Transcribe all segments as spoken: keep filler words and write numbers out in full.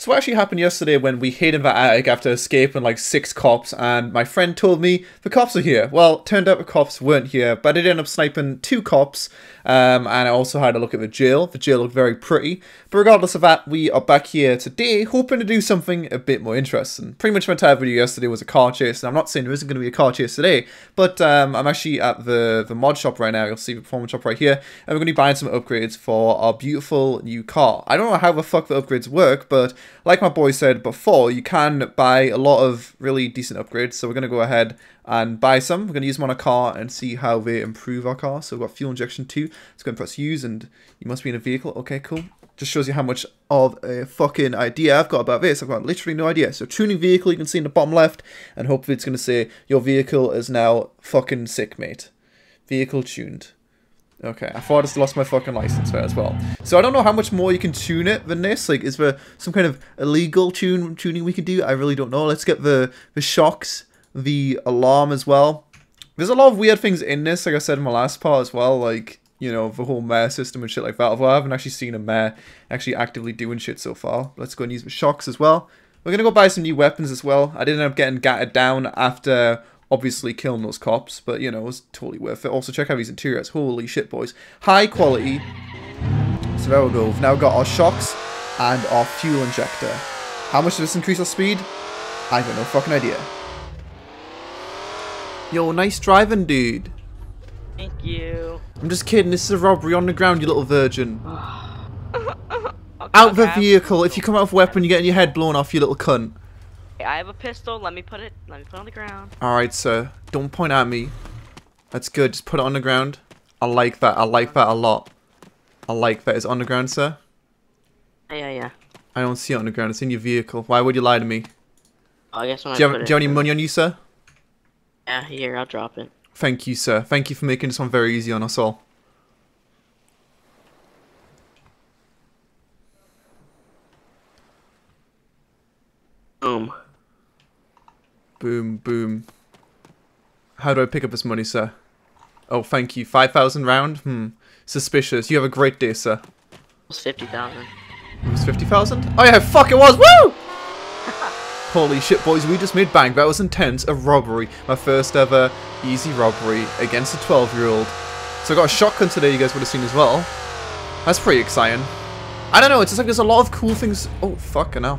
So what actually happened yesterday when we hid in that attic after escaping like six cops, and my friend told me the cops are here. Well, turned out the cops weren't here, but I did end up sniping two cops, um, and I also had a look at the jail. The jail looked very pretty. But regardless of that, we are back here today, hoping to do something a bit more interesting. Pretty much my entire video yesterday was a car chase, and I'm not saying there isn't going to be a car chase today, but um, I'm actually at the, the mod shop right now. You'll see the performance shop right here, and we're going to be buying some upgrades for our beautiful new car. I don't know how the fuck the upgrades work, but like my boy said before, you can buy a lot of really decent upgrades, so we're going to go ahead and buy some. We're going to use them on a car and see how they improve our car. So we've got fuel injection two. Let's go and press use, and you must be in a vehicle. Okay, cool. Just shows you how much of a fucking idea I've got about this. I've got literally no idea. So tuning vehicle, you can see in the bottom left, and hopefully it's going to say, your vehicle is now fucking sick, mate. Vehicle tuned. Okay, I thought I just lost my fucking license there as well. So I don't know how much more you can tune it than this. Like, is there some kind of illegal tune tuning we can do? I really don't know. Let's get the, the shocks, the alarm as well. There's a lot of weird things in this, like I said in my last part as well. Like, you know, the whole mare system and shit like that. Although I haven't actually seen a mare actually actively doing shit so far. Let's go and use the shocks as well. We're going to go buy some new weapons as well. I did end up getting gatted down after obviously killing those cops, but you know, it was totally worth it. Also, check out these interiors. Holy shit, boys. High quality. So there we go. We've now got our shocks and our fuel injector. How much does this increase our speed? I got no fucking idea. Yo, nice driving, dude. Thank you. I'm just kidding. This is a robbery on the ground, you little virgin. Out of the vehicle. If you come out of a weapon, you're getting your head blown off, you little cunt. I have a pistol. Let me put it. Let me put it on the ground. All right, sir. Don't point at me. That's good. Just put it on the ground. I like that. I like that a lot. I like that. It's on the ground, sir. Yeah, yeah. I don't see it on the ground. It's in your vehicle. Why would you lie to me? I guess when do I you have, put do you have any money on you, sir? Yeah, here. I'll drop it. Thank you, sir. Thank you for making this one very easy on us all. Boom. Boom, boom. How do I pick up this money, sir? Oh, thank you. five thousand round? Hmm. Suspicious. You have a great day, sir. It was fifty thousand. It was fifty thousand? Oh yeah, fuck it was! Woo! Holy shit, boys. We just made bank. That was intense. A robbery. My first ever easy robbery against a twelve-year-old. So I got a shotgun today, you guys would have seen as well. That's pretty exciting. I don't know. It's just like there's a lot of cool things. Oh, fucking hell.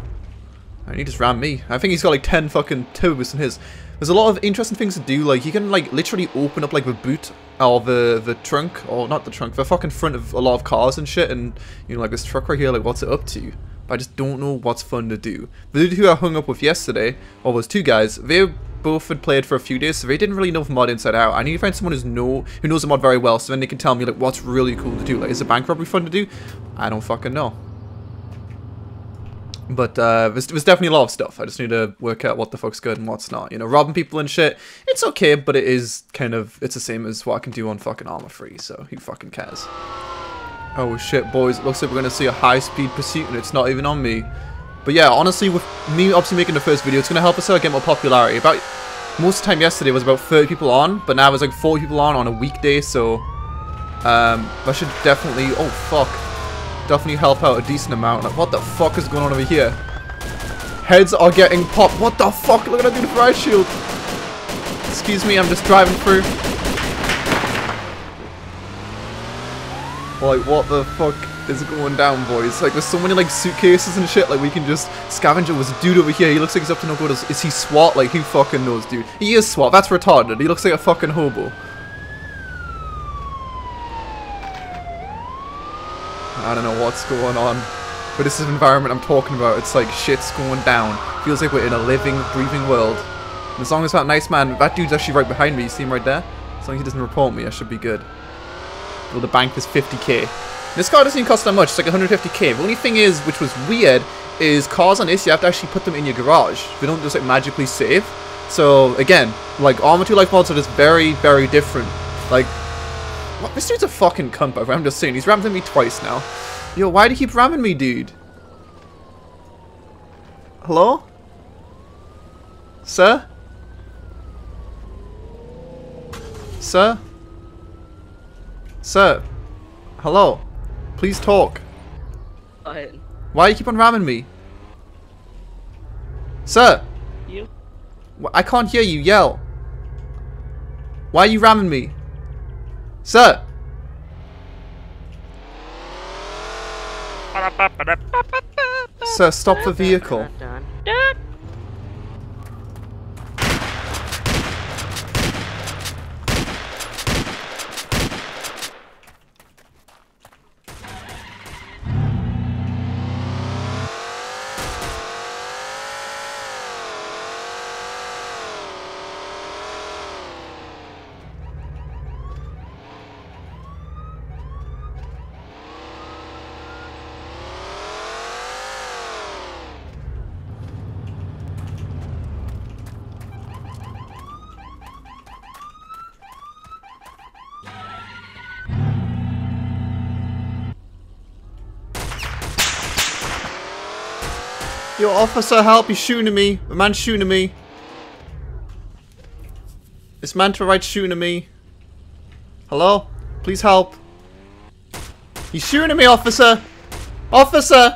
And he just ran me. I think he's got like ten fucking turbos in his. There's a lot of interesting things to do. Like, you can like literally open up like the boot or the the trunk, or not the trunk, the fucking front of a lot of cars and shit. And you know, like this truck right here, like what's it up to? But I just don't know what's fun to do. The dude who I hung up with yesterday, or those two guys, they both had played for a few days, so they didn't really know the mod inside out. I need to find someone who's know who knows the mod very well, so then they can tell me like what's really cool to do. Like, is a bank robbery fun to do? I don't fucking know. But uh, there's, there's definitely a lot of stuff. I just need to work out what the fuck's good and what's not. You know, robbing people and shit, it's okay, but it is kind of, it's the same as what I can do on fucking Arma three, so who fucking cares? Oh shit, boys, it looks like we're going to see a high-speed pursuit, and it's not even on me. But yeah, honestly, with me obviously making the first video, it's going to help us out get more popularity. About, most of the time yesterday was about thirty people on, but now there's like forty people on on a weekday, so um, that should definitely, oh fuck. Definitely help out a decent amount. Like, what the fuck is going on over here? Heads are getting popped. What the fuck? Look at that dude's riot shield. Excuse me, I'm just driving through. Like, what the fuck is going down, boys? Like, there's so many, like, suitcases and shit. Like, we can just scavenger. There was a dude over here. He looks like he's up to no good. Is he SWAT? Like, who fucking knows, dude? He is SWAT. That's retarded. He looks like a fucking hobo. I don't know what's going on, but this is the environment I'm talking about. It's like shit's going down. Feels like we're in a living, breathing world. And as long as that nice man, that dude's actually right behind me. You see him right there? As long as he doesn't report me, I should be good. Well, the bank is fifty K. This car doesn't even cost that much. It's like one hundred fifty K. The only thing is, which was weird, is cars on this, you have to actually put them in your garage. They don't just like magically save. So again, like Arma two life mods are just very, very different. Like, what? This dude's a fucking cunt, by the way. I'm just saying. He's rammed at me twice now. Yo, why do you keep ramming me, dude? Hello? Sir? Sir? Sir? Hello? Please talk. Why do you keep on ramming me? Sir! You? I can't hear you yell. Why are you ramming me? Sir! Sir, stop the vehicle. Yo, officer, help! He's shooting at me. The man's shooting at me. This man to the right's shooting at me. Hello? Please help. He's shooting at me, officer! Officer!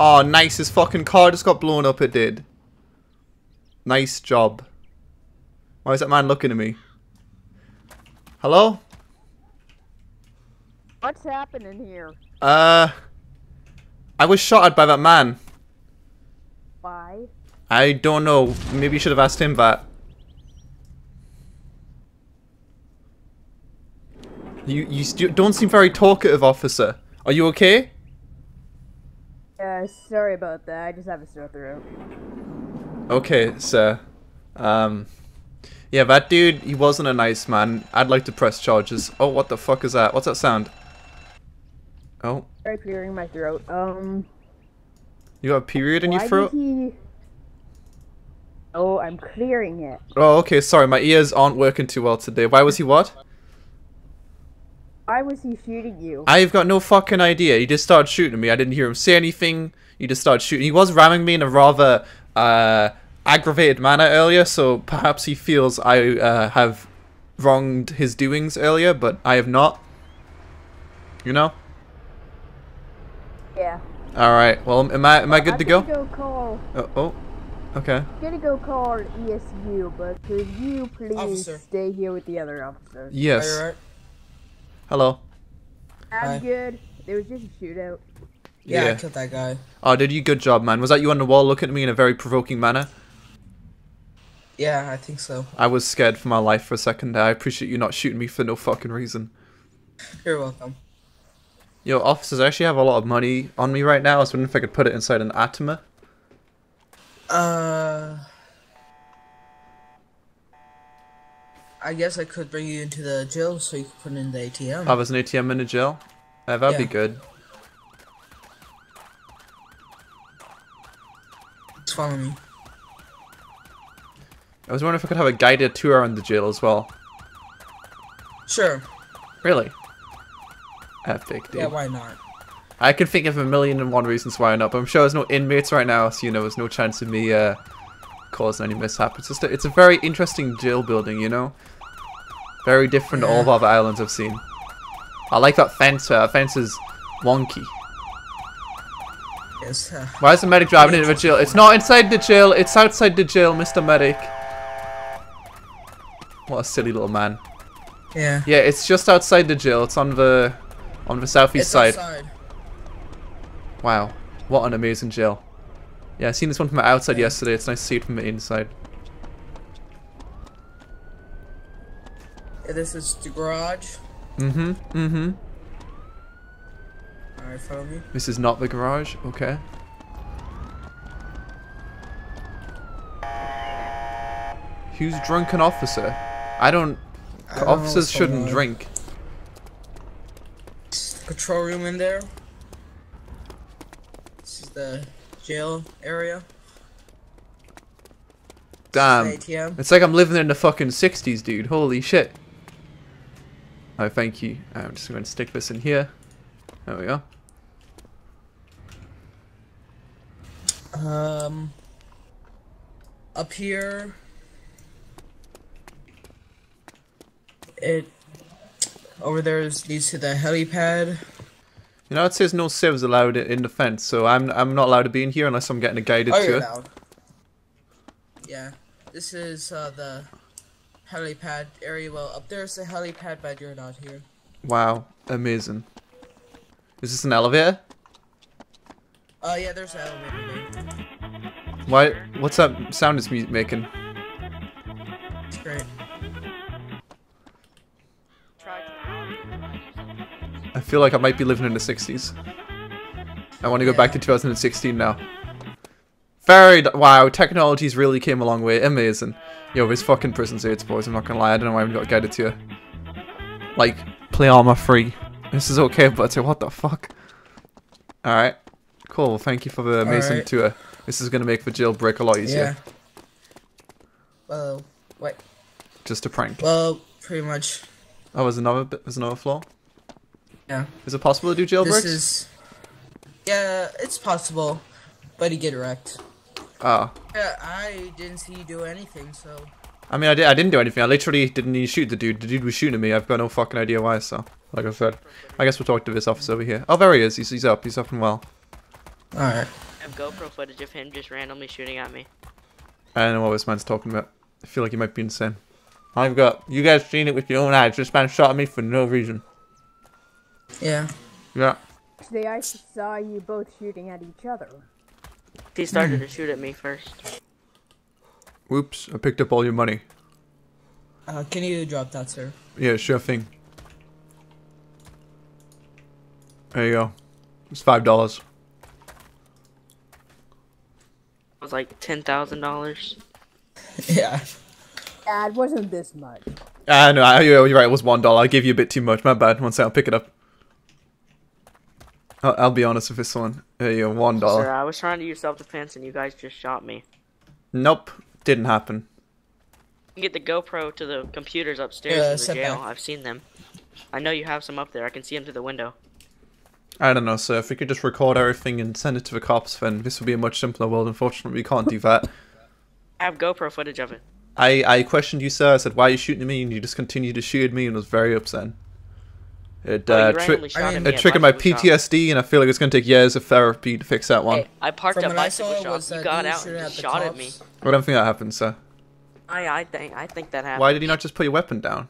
Oh, nice. His fucking car just got blown up, it did. Nice job. Why is that man looking at me? Hello? What's happening here? Uh... I was shot at by that man. Why? I don't know. Maybe you should have asked him that. You you don't seem very talkative, officer. Are you okay? Yeah, uh, sorry about that. I just have a sore throat. Okay, sir. Um... Yeah, that dude, he wasn't a nice man. I'd like to press charges. Oh, what the fuck is that? What's that sound? Oh. Sorry, clearing my throat. Um. You have a period in your throat? He... Oh, I'm clearing it. Oh, okay, sorry. My ears aren't working too well today. Why was he what? Why was he shooting you? I've got no fucking idea. He just started shooting me. I didn't hear him say anything. He just started shooting. He was ramming me in a rather, uh... aggravated manner earlier, so perhaps he feels I uh, have wronged his doings earlier, but I have not. You know? Yeah. Alright. Well, am I am I good I'm to go? Go call. Oh, oh. Okay. I'm gonna go call E S U, but could you please officer. stay here with the other officers? Yes. Are you all right? Hello. I'm Hi. good. There was just a shootout. Yeah, yeah, I killed that guy. Oh, did you? Good job, man. Was that you on the wall looking at me in a very provoking manner? Yeah, I think so. I was scared for my life for a second there. I appreciate you not shooting me for no fucking reason. You're welcome. Yo, officers, I actually have a lot of money on me right now. I was wondering if I could put it inside an Atima. Uh... I guess I could bring you into the jail so you could put it in the A T M. Oh, there's an A T M in the jail? Yeah, that'd yeah. be good. Just follow me. I was wondering if I could have a guided tour on the jail as well. Sure. Really? Epic, dude. Yeah, why not? I can think of a million and one reasons why not, but I'm sure there's no inmates right now, so you know, there's no chance of me uh, causing any mishap. It's just a, it's a very interesting jail building, you know? Very different yeah. to all the other islands I've seen. I like that fence. That fence is wonky. Yes. Uh, why is the medic driving into the jail? It's not inside the jail. It's outside the jail, Mister Medic. What a silly little man. Yeah. Yeah, it's just outside the jail. It's on the on the southeast it's side. Outside. Wow. What an amazing jail. Yeah, I seen this one from the outside yeah. yesterday. It's nice to see it from the inside. Yeah, this is the garage. Mm-hmm. Mm-hmm. Alright, follow me. This is not the garage, okay. Who's drunken officer? I don't... I don't officers shouldn't on. drink. Patrol room in there. This is the jail area. Damn. It's like I'm living in the fucking sixties, dude. Holy shit. Oh, thank you. I'm just going to stick this in here. There we go. Um... Up here... It over there leads to the helipad. You know, it says no civs allowed in the fence, so I'm I'm not allowed to be in here unless I'm getting a guided oh, tour. Allowed. Yeah, this is uh, the helipad area. Well, up there is the helipad, but you're not here. Wow, amazing. Is this an elevator? Uh, yeah, there's an elevator. Why? What's that sound it's making? It's great. I feel like I might be living in the sixties. I want to go yeah. back to two thousand sixteen now. Very wow, technology's really came a long way. Amazing. Yo, this fucking prison's AIDS, boys. I'm not gonna lie. I don't know why I've got to get it to you. Like, play Arma free. This is okay, but what the fuck? Alright. Cool. Thank you for the amazing right. tour. This is gonna make the jailbreak a lot easier. Yeah. Well, wait. Just a prank. Well, pretty much. Oh, there's another bit. There's another floor. Yeah. Is it possible to do jailbreaks? This is... Yeah, it's possible, but you get wrecked. Oh. Yeah, I didn't see you do anything, so... I mean, I, did, I didn't do anything. I literally didn't even shoot the dude. The dude was shooting at me. I've got no fucking idea why, so... Like I said, I guess we'll talk to this officer over here. Oh, there he is. He's, he's up. He's up and well. Alright. I have GoPro footage of him just randomly shooting at me. I don't know what this man's talking about. I feel like he might be insane. I've got... You guys seen it with your own eyes. This man shot at me for no reason. Yeah. Yeah. Today I saw you both shooting at each other. He started to shoot at me first. Whoops, I picked up all your money. Uh, can you drop that, sir? Yeah, sure thing. There you go. It's five dollars. It was like ten thousand dollars. Yeah. Yeah, it wasn't this much. Ah, uh, no, you're right, it was one dollar. I gave you a bit too much, my bad. One second, I'll pick it up. I'll, I'll be honest with this one. There you go, one dollar. Sir, I was trying to use self-defense and you guys just shot me. Nope, didn't happen. You can get the GoPro to the computers upstairs uh, in the jail. Back. I've seen them. I know you have some up there. I can see them through the window. I don't know, sir. If we could just record everything and send it to the cops, then this would be a much simpler world. Unfortunately, we can't do that. I have GoPro footage of it. I, I questioned you, sir. I said, why are you shooting at me? And you just continued to shoot at me and was very upset. It, uh, oh, tri I mean, it triggered my P T S D, shop. and I feel like it's going to take years of therapy to fix that one. Hey, I parked at a bicycle shop, you got out and just shot at me. I don't think that happened, sir. I, I, think, I think that happened. Why did he not just put your weapon down?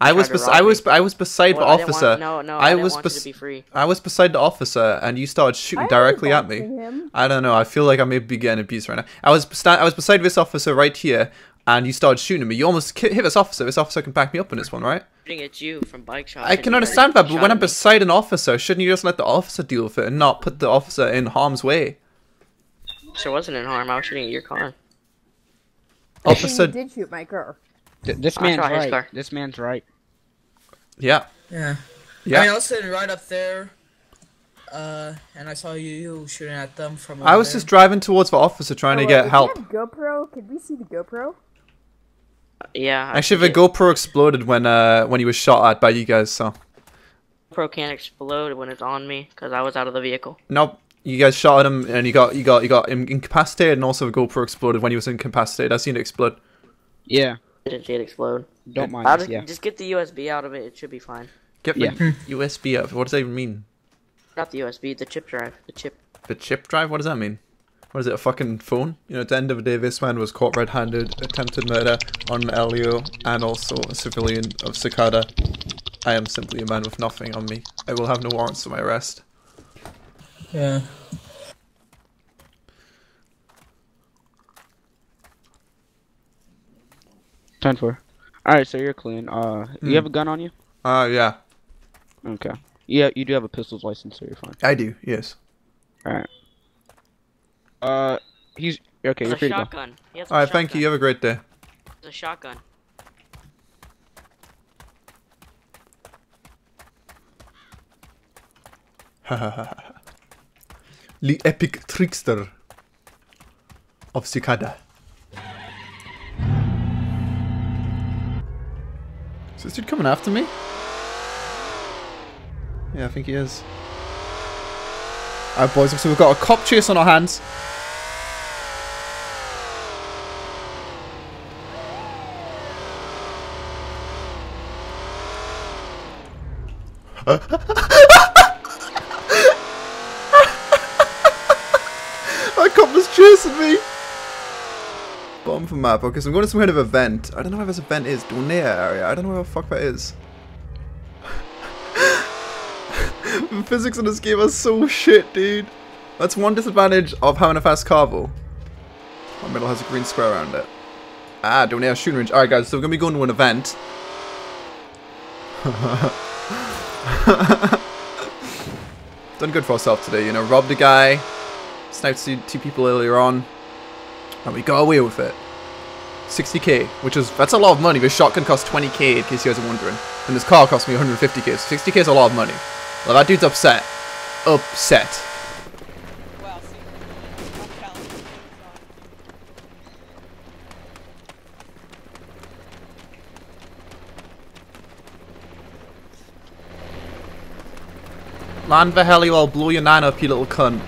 I was, I was, I was beside well, the officer. I want, no, no, I, I was want you to be free. I was beside the officer, and you started shooting I directly at me. Him. I don't know. I feel like I may be getting abused right now. I was, I was beside this officer right here, and you started shooting at me. You almost hit this officer. This officer can back me up on this one, right? Shooting at you from bike shot. I can understand that, but when I'm beside an officer, shouldn't you just let the officer deal with it and not put the officer in harm's way? She wasn't in harm. I was shooting at your car. Officer did shoot my car. This man's right. This man's right. Yeah. Yeah. Yeah. I mean, I was sitting right up there, uh, and I saw you, you shooting at them from. I was there. just driving towards the officer trying oh, to get help. Did you have GoPro? Could we see the GoPro? Uh, yeah. Actually, the GoPro exploded when uh when he was shot at by you guys. So. GoPro can't explode when it's on me because I was out of the vehicle. Nope. You guys shot at him, and you got you got you got him incapacitated, and also the GoPro exploded when he was incapacitated. I seen it explode. Yeah. I didn't see it explode. Don't mind. I'll just, yeah. just get the U S B out of it. It should be fine. Get the yeah. U S B out. What does that even mean? Not the U S B. The chip drive. The chip. The chip drive. What does that mean? What is it? A fucking phone? You know, at the end of the day, this man was caught red-handed, attempted murder on Elio, and also a civilian of Cicada. I am simply a man with nothing on me. I will have no warrants for my arrest. Yeah. Time for. Alright, so you're clean. Uh, mm. You have a gun on you? Uh, yeah. Okay. Yeah, you do have a pistol's license, so you're fine. I do, yes. Alright. Uh, he's... Okay, you're free to go. Alright, thank you. You have a great day. There's a shotgun. Ha ha ha. The epic trickster of Cicada. Is this dude coming after me? Yeah, I think he is. Alright, boys, so we've got a cop chase on our hands. That cop was chasing me. Bottom of the map. Okay, so I'm going to some kind of event. I don't know where this event is. Dornier area. I don't know where the fuck that is. The physics in this game are so shit, dude. That's one disadvantage of having a fast carvel. My middle has a green square around it. Ah, Dornier shooting range. Alright guys, so we're going to be going to an event. Done good for ourselves today, you know. Robbed a guy. Sniped two people earlier on. And we got away with it. sixty K, which is, that's a lot of money. This shotgun costs twenty K, in case you guys are wondering. And this car cost me one hundred fifty K, so sixty K is a lot of money. Well, that dude's upset. Upset. Land the hell, you all, blow your nine up, you little cunt.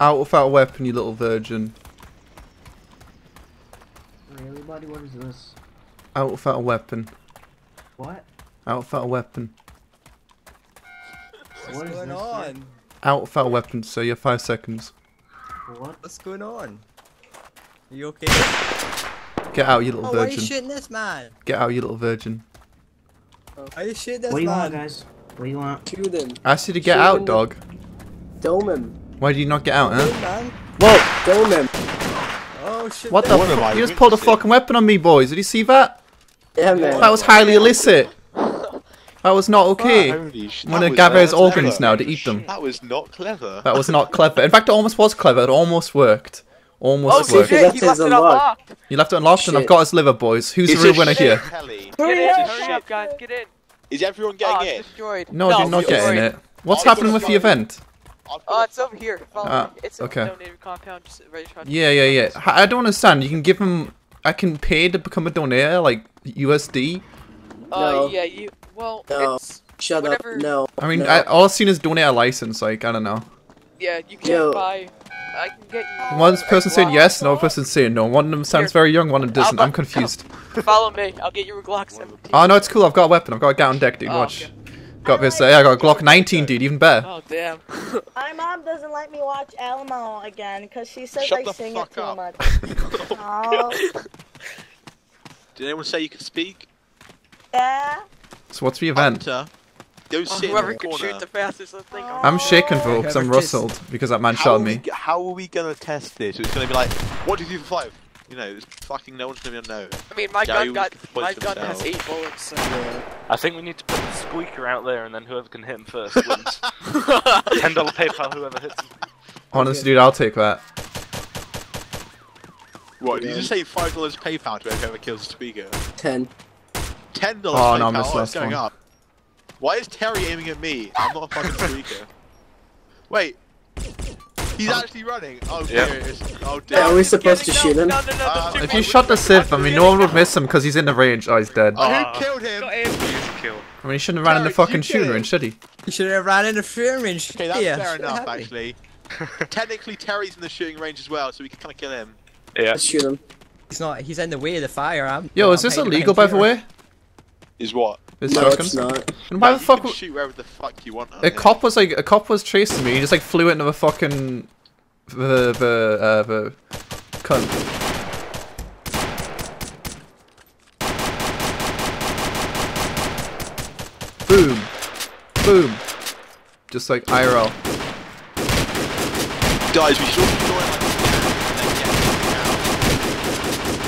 Out without a weapon, you little virgin. Really, buddy? What is this? Out without a weapon. What? Out without a weapon. What's what is going this, on? Dude? Out without a weapon, so you're five seconds. What? What's going on? Are you okay? Get out, you little oh, virgin. Why are you shooting this man? Get out, you little virgin. Oh. Are you shooting this what man? What do you want, guys? What do you want? Shoot him. I asked you to get Shoot out, him. dog. Dome him. Why did you not get out, huh? Man. Whoa! Dome him. Oh shit. What the fuck? You just pulled a fucking weapon on me, boys. Did you see that? Yeah, man. That was highly illicit. That was not okay. I'm gonna gather his organs now to eat them. That was not clever. That was not clever. In fact, it almost was clever. It almost worked. Almost oh, worked. You left, left it unlocked. You left it unlocked, shit. And I've got his liver, boys. Who's it's the real winner here? Get in, hurry up, guys. Get in. Is everyone getting oh, in? Destroyed. No, no, you're not getting it. What's oh, happening with the event? Oh, it's over here. Uh, it's a okay. donated compound. Just yeah, yeah, yeah. I don't understand. You can give him. I can pay to become a donator, like U S D. Oh, uh, no. yeah, you. Well, no. it's Shut whatever. up. No. I mean, no. I, all I've seen is donate a license, like, I don't know. Yeah, you can't Yo. buy. I can get you. One person saying yes, another person saying no. One of them sounds Here. very young, one of them doesn't. I'm confused. Follow me, I'll get you a Glock seventeen. Oh, no, it's cool. I've got a weapon. I've got a gown deck, dude. Oh, watch. Okay. Got this. Uh, yeah, I got a Glock nineteen, dude. Even better. Oh, damn. My mom doesn't let me watch Alamo again because she says Shut I the sing fuck it too up. much. Oh. Did anyone say you could speak? Yeah. So what's the event? Hunter, don't sit oh, in the corner. Shoot the fastest, I think oh. I'm shaking, bro, because I'm rustled because that man shot me. How are we gonna test this? It's gonna be like, what do you do for five? You know, it's fucking no one's gonna know. I mean, my gun, got, my gun has eight bullets. So. Yeah. I think we need to put the squeaker out there, and then whoever can hit him first wins. Ten dollar PayPal, whoever hits him. Honestly, dude, I'll take that. What? Did you just say five dollars PayPal to whoever kills the squeaker? Ten. Ten dollars. Oh no, I missed last one. Up. Why is Terry aiming at me? I'm not a fucking squeaker. Wait, he's oh. actually running. Oh, yeah. There it is. Oh, damn. Are we supposed to shoot him? No, no, no, uh, if you shot the Civ, I mean, no one would miss him because he's in the range. Oh, he's dead. Oh, uh, who killed him? I mean, he shouldn't have ran Terry, in the fucking shooting range, should he? He should have ran in the shooting range. Okay, that's yeah, fair enough, actually. Technically, Terry's in the shooting range as well, so we can kind of kill him. Yeah. Let's shoot him. He's not. He's in the way of the fire. I'm, Yo, I'm is this illegal, by the way? Is what? This no, it's not. And why no, the fuck? Shoot wherever the fuck you want. A it? cop was like, a cop was chasing me. He just like flew into the fucking the the uh, the cunt. Boom, boom, just like I R L. Guys, we should enjoy.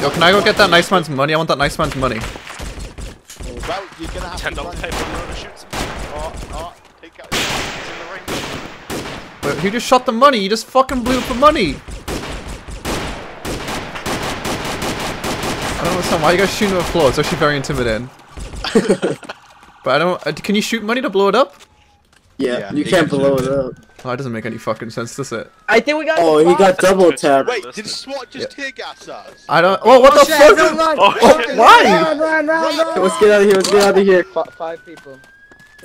Yo, can I go get that nice man's money? I want that nice man's money. Well, you're gonna have ten dollar to paper and to shoot some oh, oh, take out in the ring. Wait, who just shot the money? You just fucking blew up the money! I don't understand why you guys shooting with a floor, it's actually very intimidating. But I don't- uh, can you shoot money to blow it up? Yeah, yeah you can't blow it up. Oh, that doesn't make any fucking sense, does it? I think we got- Oh, he got double tapped. Wait, did SWAT just yeah. tear gas us? I don't- Oh, what oh, the shit, fuck? Run, run, oh, run, why? Run, run, run, run, let's get out of here, let's get out of here. Five people.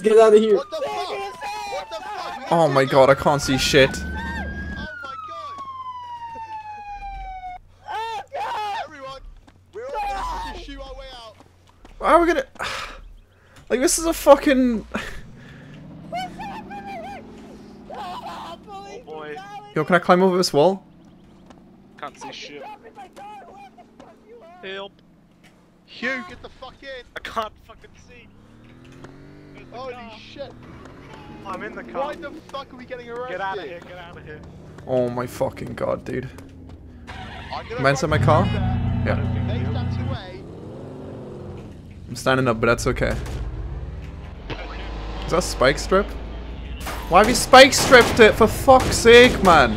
Get out of here! What the fuck? What the fuck? Oh my god, I can't see shit. Oh my god! Everyone, we're all gonna have to shoot our way out. Why are we gonna? Like, this is a fucking. Oh boy. Yo, can I climb over this wall? Can't see shit. Help! Hugh, get the fuck in! I can't fucking see. Holy shit! I'm in the car. Why the fuck are we getting arrested? Get out of here! Get out of here! Oh my fucking god, dude! Am I inside my car? Yeah. I'm standing up, but that's okay. Is that spike strip? Why have you spike stripped it? For fuck's sake, man!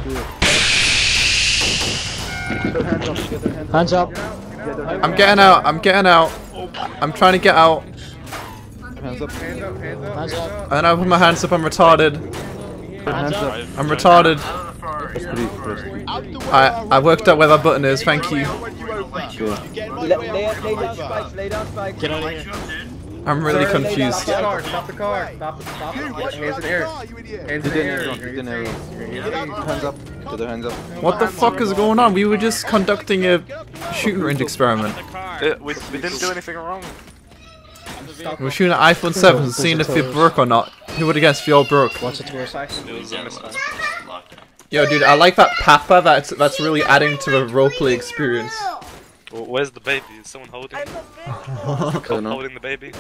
Hands up! I'm getting out! I'm getting out! I'm trying to get out. Hands up. Hands up. And I put my hands up, I'm retarded. Hands up. I'm retarded. I I worked out where that button is, thank you. Sure. Lay, lay, lay down spikes, lay down spikes. Get on here. I'm really Sorry, confused. Stop the car, stop the car. Stop the car. Hands in the air. Hands in the air. Hands up. Get their hands up. What the fuck is going on? We were just conducting a shooting range experiment. Uh, we, we didn't do anything wrong. We're shooting at iPhone seven and seeing if it broke or not. Who would have guessed if you all broke? Watch it towards iPhone. Yo, dude, I like that papa. That's, that's really adding to the roleplay experience. Where's the baby? Is someone holding? I'm holding the baby.